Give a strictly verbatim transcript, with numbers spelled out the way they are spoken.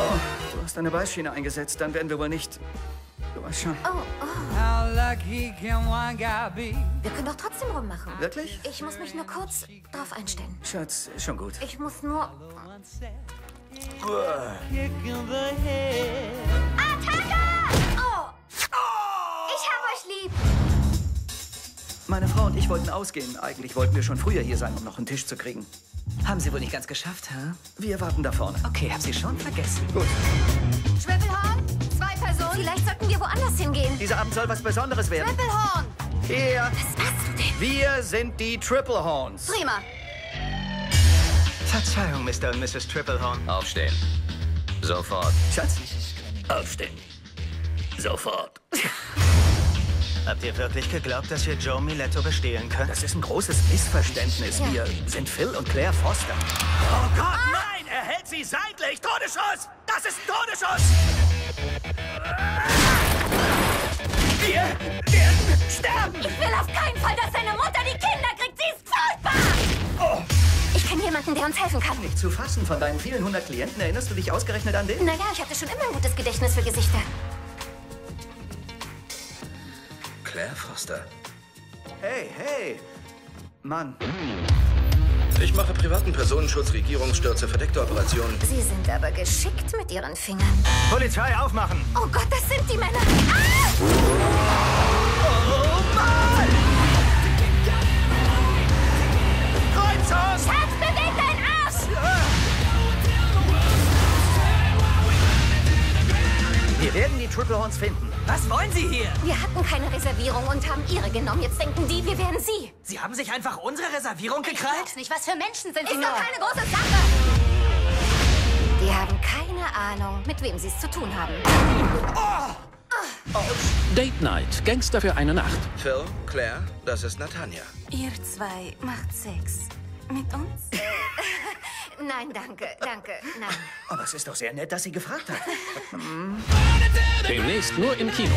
Oh, du hast eine Beißschiene eingesetzt, dann werden wir wohl nicht... Du weißt schon. Oh, oh. Wir können doch trotzdem rummachen. Wirklich? Ich muss mich nur kurz drauf einstellen. Schatz, schon gut. Ich muss nur... Uah. Attacke! Oh! Ich hab euch lieb! Meine Frau und ich wollten ausgehen. Eigentlich wollten wir schon früher hier sein, um noch einen Tisch zu kriegen. Haben Sie wohl nicht ganz geschafft, hä? Wir warten da vorne. Okay, hab Sie schon vergessen. Gut. Schweppelhorn, zwei Personen. Vielleicht sollten wir woanders hingehen. Dieser Abend soll was Besonderes werden. Triplehorn! Hier. Was machst du denn? Wir sind die Triplehorns. Prima. Verzeihung, Mister und Missus Triplehorn. Aufstehen. Sofort. Schatz, aufstehen. Sofort. Habt ihr wirklich geglaubt, dass wir Joe Miletto bestehlen können? Das ist ein großes Missverständnis. Ja. Wir sind Phil und Claire Foster. Oh Gott, ah! Nein! Er hält sie seitlich! Todesschuss! Das ist ein Todesschuss! Wir werden sterben! Ich will auf keinen Fall, dass seine Mutter die Kinder kriegt! Sie ist furchtbar! Oh. Ich kenne jemanden, der uns helfen kann. Nicht zu fassen. Von deinen vielen hundert Klienten erinnerst du dich ausgerechnet an den? Naja, ich hatte schon immer ein gutes Gedächtnis für Gesichter. Claire Foster. Hey, hey! Mann. Ich mache privaten Personenschutz, Regierungsstürze, verdeckte Operationen. Sie sind aber geschickt mit Ihren Fingern. Polizei, aufmachen! Oh Gott, das sind die Männer! Ah! Oh Mann! Kreuzhaus! Schatz, beweg deinen Arsch! Ja. Wir werden die Triplehorns finden. Was wollen Sie hier? Wir hatten keine Reservierung und haben Ihre genommen. Jetzt denken die, wir wären Sie. Sie haben sich einfach unsere Reservierung gekrallt? Ich glaub's nicht. Was für Menschen sind Sie nur? Ist doch keine große Sache. Die haben keine Ahnung, mit wem Sie es zu tun haben. Oh. Oh. Date Night. Gangster für eine Nacht. Phil, Claire, das ist Natanja. Ihr zwei macht Sex mit uns? Nein, danke, danke, nein. Aber es ist doch sehr nett, dass sie gefragt hat. Demnächst nur im Kino.